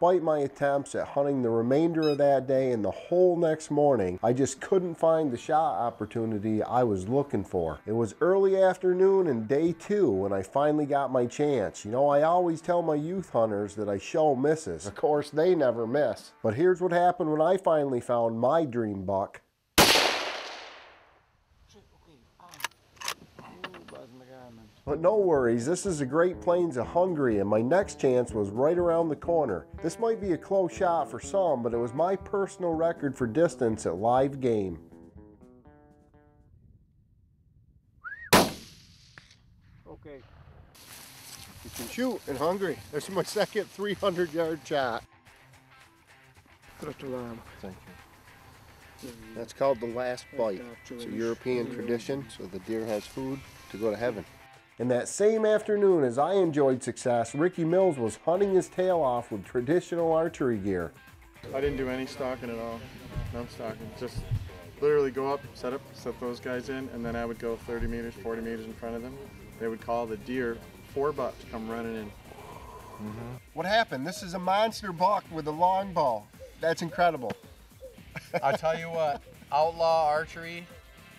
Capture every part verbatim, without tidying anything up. despite my attempts at hunting the remainder of that day and the whole next morning, I just couldn't find the shot opportunity I was looking for. It was early afternoon and day two when I finally got my chance. You know, I always tell my youth hunters that I show misses. Of course, they never miss. But here's what happened when I finally found my dream buck. But no worries, this is the Great Plains of Hungary and my next chance was right around the corner. This might be a close shot for some, but it was my personal record for distance at live game. Okay. You can shoot in Hungary. There's my second three hundred yard shot. Thank you. That's called the last bite. It's a European tradition, so the deer has food to go to heaven. And that same afternoon, as I enjoyed success, Ricky Mills was hunting his tail off with traditional archery gear. I didn't do any stalking at all. No stalking. Just literally go up, set up, set those guys in, and then I would go thirty meters, forty meters in front of them. They would call the deer four bucks to come running in. Mm-hmm. What happened? This is a monster buck with a long ball. That's incredible. I'll tell you what, Outlaw Archery,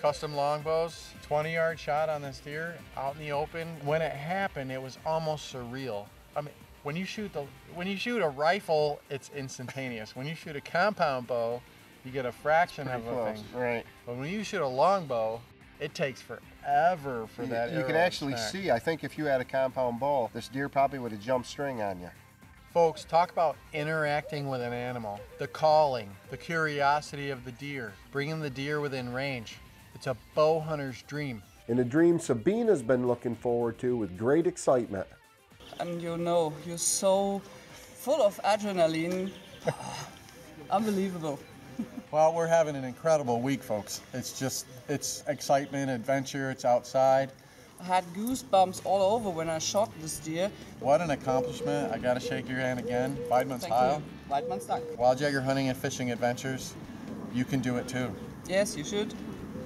custom longbows, twenty yard shot on this deer out in the open. When it happened, it was almost surreal. I mean, when you shoot the when you shoot a rifle, it's instantaneous. When you shoot a compound bow, you get a fraction of a close. Thing. Right. But when you shoot a longbow, it takes forever for you, that. You can actually snack. see. I think if you had a compound bow, this deer probably would have jumped string on you. Folks, talk about interacting with an animal. The calling, the curiosity of the deer, bringing the deer within range. It's a bow hunter's dream. And a dream Sabina's been looking forward to with great excitement. And you know, you're so full of adrenaline. Unbelievable. Well, we're having an incredible week, folks. It's just, it's excitement, adventure, it's outside. I had goosebumps all over when I shot this deer. What an accomplishment. I gotta shake your hand again. Weidmann's Heil. Weidmann's Heil. Wild Jaeger hunting and fishing adventures. You can do it too. Yes, you should.